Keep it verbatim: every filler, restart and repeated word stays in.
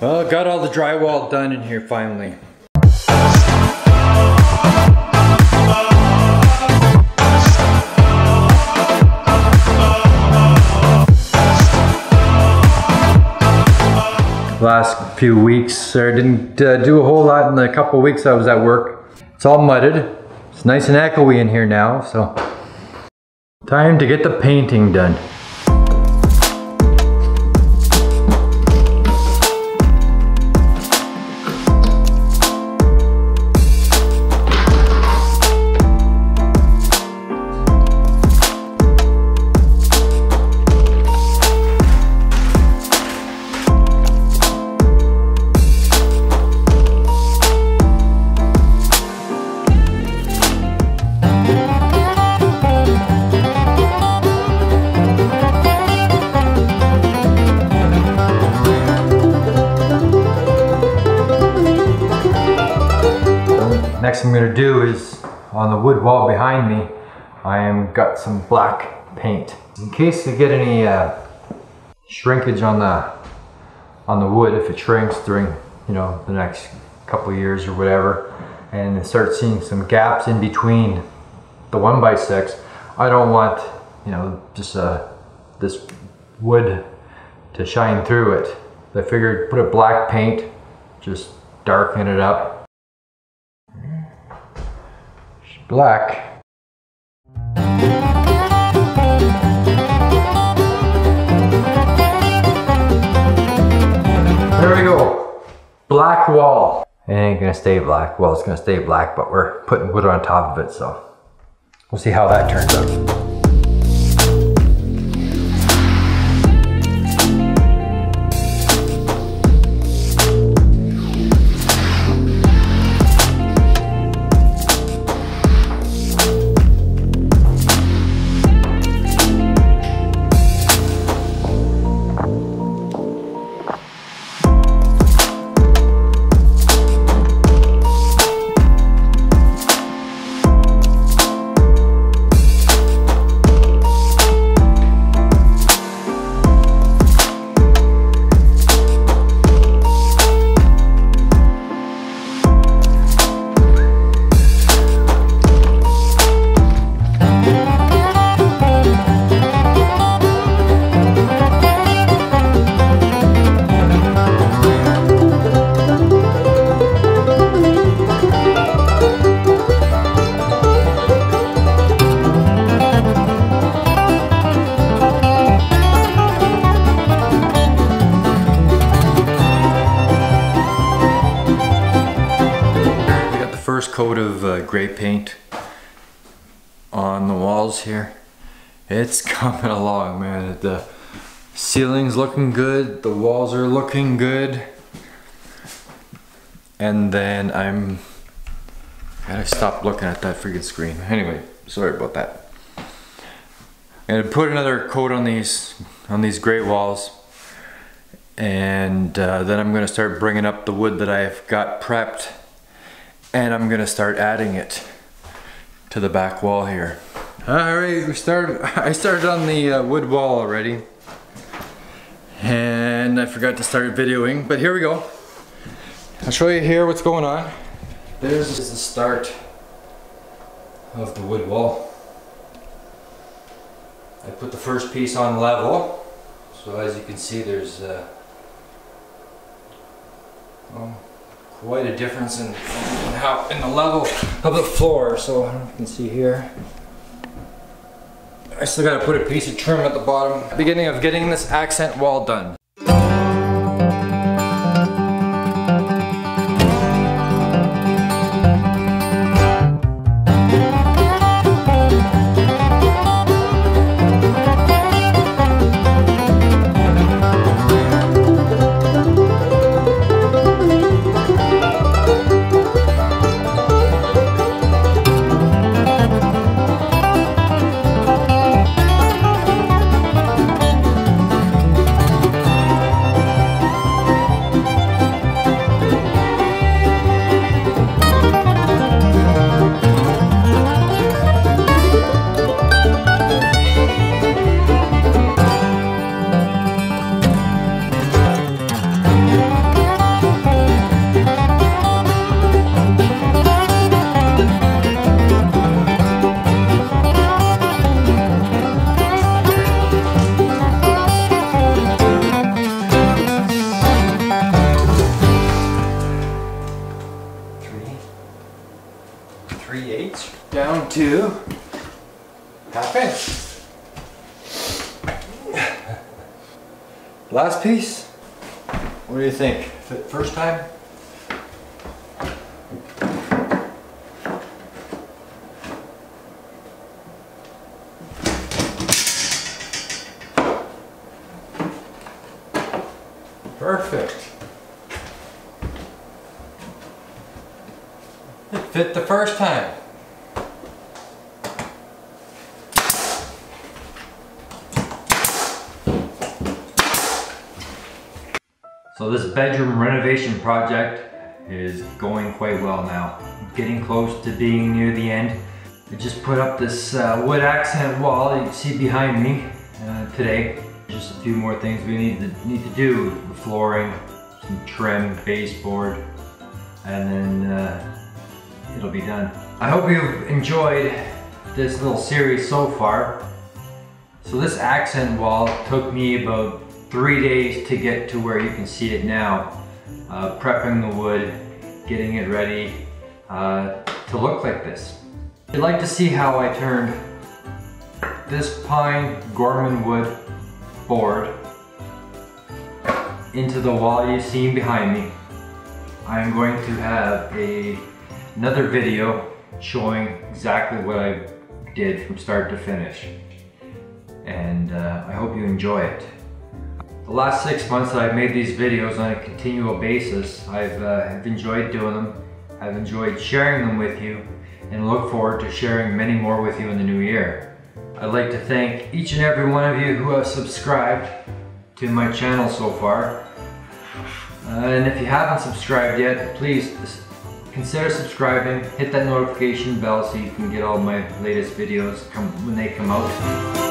Well, got all the drywall done in here finally. Last few weeks, I didn't uh, do a whole lot in the couple weeks I was at work. It's all mudded. It's nice and echoey in here now, so. Time to get the painting done. Next I'm going to do is, on the wood wall behind me, I am got some black paint. In case you get any uh, shrinkage on the on the wood, if it shrinks during, you know, the next couple of years or whatever, and start seeing some gaps in between the one by six, I don't want, you know, just uh, this wood to shine through it. I figured put a black paint, just darken it up. Black. There we go. Black wall. It ain't gonna stay black. Well, it's gonna stay black, but we're putting wood on top of it, so we'll see how that turns out. Coat of uh, gray paint on the walls here. It's coming along, man. The ceiling's looking good, the walls are looking good, and then I'm gotta stop looking at that freaking screen. Anyway, sorry about that. I'm gonna put another coat on these on these gray walls, and uh, then I'm gonna start bringing up the wood that I've got prepped. And I'm gonna start adding it to the back wall here. All right, we started. I started on the uh, wood wall already, and I forgot to start videoing. But here we go. I'll show you here what's going on. There's the start of the wood wall. I put the first piece on level, so as you can see, there's uh, well, quite a difference in how in the level of the floor. So I don't know if you can see here. I still gotta put a piece of trim at the bottom. Beginning of getting this accent wall done. three eighths down to half inch. Last piece. What do you think? Fit first time? Perfect. It fit the first time. So this bedroom renovation project is going quite well now. Getting close to being near the end. I just put up this uh, wood accent wall that you see behind me uh, today. Just a few more things we need to, need to do. The flooring, some trim, baseboard, and then uh, it'll be done. I hope you've enjoyed this little series so far. So this accent wall took me about three days to get to where you can see it now. Uh, prepping the wood, getting it ready uh, to look like this. If you'd like to see how I turned this pine Gorman wood board into the wall you've seen behind me, I'm going to have a, another video showing exactly what I did from start to finish, and uh, I hope you enjoy it. The last six months that I've made these videos on a continual basis, I've, uh, I've enjoyed doing them, I've enjoyed sharing them with you, and look forward to sharing many more with you in the new year. I'd like to thank each and every one of you who have subscribed to my channel so far. Uh, and if you haven't subscribed yet, please consider subscribing, hit that notification bell so you can get all my latest videos come, when they come out.